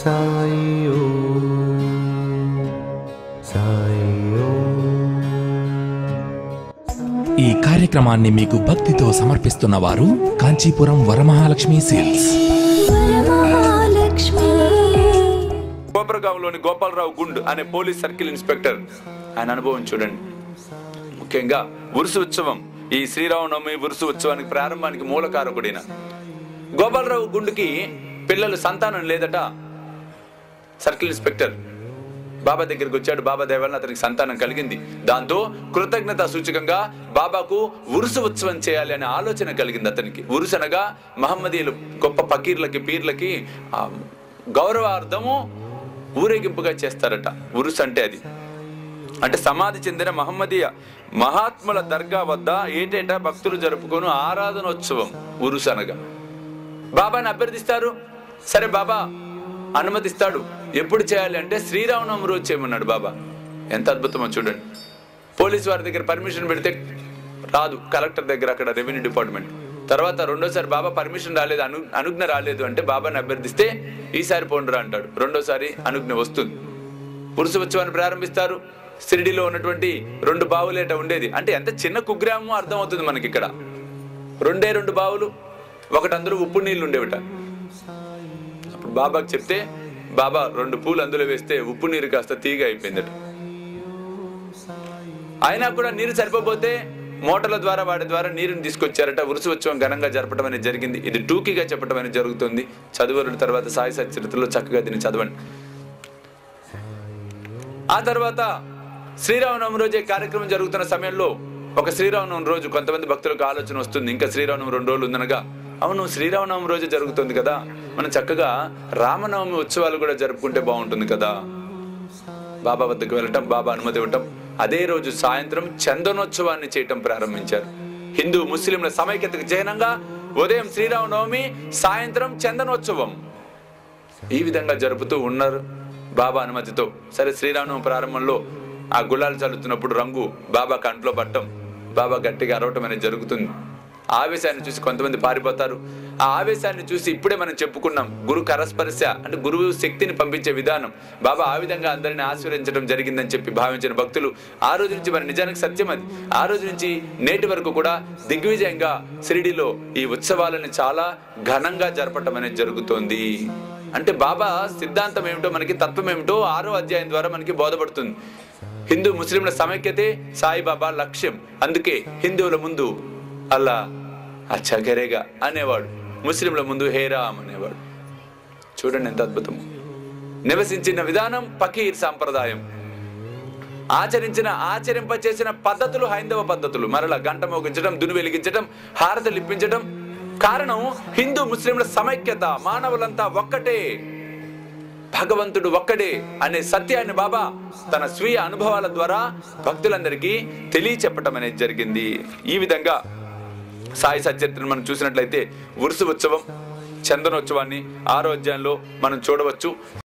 సాయి సాయి. ఈ కార్యక్రమాన్ని మీకు భక్తితో సమర్పిస్తున్న వారు కాంచీపురం వరమహాలక్ష్మి సిల్క్స్. గోపరగావులోని గోపాలరావు గుండ్ అనే పోలీస్ సర్కిల్ ఇన్స్పెక్టర్, ఆయన అనుభవం చూడండి. ముఖ్యంగా ఉరుస ఉత్సవం, ఈ శ్రీరామనవమి ఉరుస ఉత్సవానికి ప్రారంభానికి మూలకారకుడైన గోపాలరావు గుండుకి పిల్లలు సంతానం లేదట. సర్కిల్ ఇన్స్పెక్టర్ బాబా దగ్గరికి వచ్చాడు. బాబా దేవాలన అతనికి సంతానం కలిగింది. దాంతో కృతజ్ఞత సూచకంగా బాబాకు ఉరుస ఉత్సవం చేయాలి అనే ఆలోచన కలిగింది అతనికి. ఉరుసనగా మహమ్మదీయులు గొప్ప ఫకీర్లకి పీర్లకి గౌరవార్థము ఊరేగింపుగా చేస్తారట. ఉరుస అంటే అది అంటే సమాధి చెందిన మహమ్మదీయ మహాత్ముల దర్గా వద్ద ఏటేటా భక్తులు జరుపుకుని ఆరాధనోత్సవం ఉరుస అనగా. బాబాని అభ్యర్థిస్తారు. సరే బాబా అనుమతిస్తాడు. ఎప్పుడు చేయాలి అంటే శ్రీరామనవమి రోజు చేయమన్నాడు బాబా. ఎంత అద్భుతమో చూడండి. పోలీసు వారి దగ్గర పర్మిషన్ పెడితే రాదు, కలెక్టర్ దగ్గర, అక్కడ రెవెన్యూ డిపార్ట్మెంట్. తర్వాత రెండోసారి బాబా పర్మిషన్ రాలేదు, అనుజ్ఞ రాలేదు అంటే బాబాని అభ్యర్థిస్తే ఈసారి పోండురా అంటాడు. రెండోసారి అనుజ్ఞ వస్తుంది. పురుష ఉత్సవాన్ని ప్రారంభిస్తారు. సిరిడిలో ఉన్నటువంటి 2 బావులేట ఉండేది. అంటే ఎంత చిన్న కుగ్రామం అర్థమవుతుంది మనకి. ఇక్కడ 2 బావులు, ఒకటి అందులో ఉప్పు నీళ్ళు ఉండేవిట. అప్పుడు బాబాకి చెప్తే బాబా 2 పూలు అందులో వేస్తే ఉప్పు నీరు కాస్త తీగ అయిపోయిందట. అయినా కూడా నీరు సరిపోతే మోటార్ల ద్వారా వాటి ద్వారా నీరుని తీసుకొచ్చారట. ఉరుసోత్సవం ఘనంగా జరపడం అనేది జరిగింది. ఇది టూకీగా చెప్పడం అనేది జరుగుతుంది. చదువురుడు తర్వాత సాయి సచరిత్రలో చక్కగా దీన్ని చదవండి. ఆ తర్వాత శ్రీరామనవమి రోజే కార్యక్రమం జరుగుతున్న సమయంలో ఒక శ్రీరామనవమి రోజు కొంతమంది భక్తులకు ఆలోచన వస్తుంది, ఇంకా శ్రీరామనవమి 2 రోజులు ఉందనగా, అవును శ్రీరామనవమి రోజు జరుగుతుంది కదా, మనం చక్కగా రామనవమి ఉత్సవాలు కూడా జరుపుకుంటే బాగుంటుంది కదా. బాబా వద్దకు వెళ్ళటం, బాబా అనుమతి ఇవ్వటం, అదే రోజు సాయంత్రం చందనోత్సవాన్ని చేయటం ప్రారంభించారు. హిందూ ముస్లింల సమైక్యతకు చిహ్నంగా ఉదయం శ్రీరామనవమి, సాయంత్రం చందనోత్సవం, ఈ విధంగా జరుపుతూ ఉన్నారు బాబా అనుమతితో. సరే శ్రీరామనవమి ప్రారంభంలో ఆ గులాలు చల్లుతున్నప్పుడు రంగు బాబా కంట్లో పట్టడం, బాబా గట్టిగా అరవటం అనేది జరుగుతుంది. ఆవేశాన్ని చూసి కొంతమంది పారిపోతారు. ఆ ఆవేశాన్ని చూసి ఇప్పుడే మనం చెప్పుకున్నాం గురు కరస్పర్శ అంటే గురువు శక్తిని పంపించే విధానం. బాబా ఆ విధంగా అందరిని ఆశీర్వదించడం జరిగిందని చెప్పి భావించిన భక్తులు ఆ రోజు నుంచి, మరి నిజానికి సత్యం అది, ఆ రోజు నుంచి నేటి వరకు కూడా దిగ్విజయంగా షిరిడీలో ఈ ఉత్సవాలను చాలా ఘనంగా జరపటం అనేది జరుగుతోంది. అంటే బాబా సిద్ధాంతం ఏమిటో, మనకి తత్వం ఏమిటో 6వ అధ్యాయం ద్వారా మనకి బోధపడుతుంది. హిందూ ముస్లింల సమైక్యతే సాయిబాబా లక్ష్యం. అందుకే హిందువుల ముందు అల్లా అచ్చా గరేగా అనేవాడు, ముస్లింల ముందు హేరామ్ అనేవాడు. చూడండి ఎంత అద్భుతము. నివసించిన విధానం పకీర్ సాంప్రదాయం, ఆచరింపచేసిన పద్ధతులు హైందవ పద్ధతులు. మరలా గంట మోగించడం, దుని వెలిగించడం, హారతులు ఇప్పించడం. కారణం హిందూ ముస్లింల సమైక్యత, మానవులంతా ఒక్కటే, భగవంతుడు ఒక్కడే అనే సత్యాన్ని బాబా తన స్వీయ అనుభవాల ద్వారా భక్తులందరికీ తెలియచెప్పటం అనేది జరిగింది. ఈ విధంగా సాయి సచరిత్రను మనం చూసినట్లయితే ఉరుస ఉత్సవం, చందనోత్సవాన్ని 6వ అధ్యాయంలో మనం చూడవచ్చు.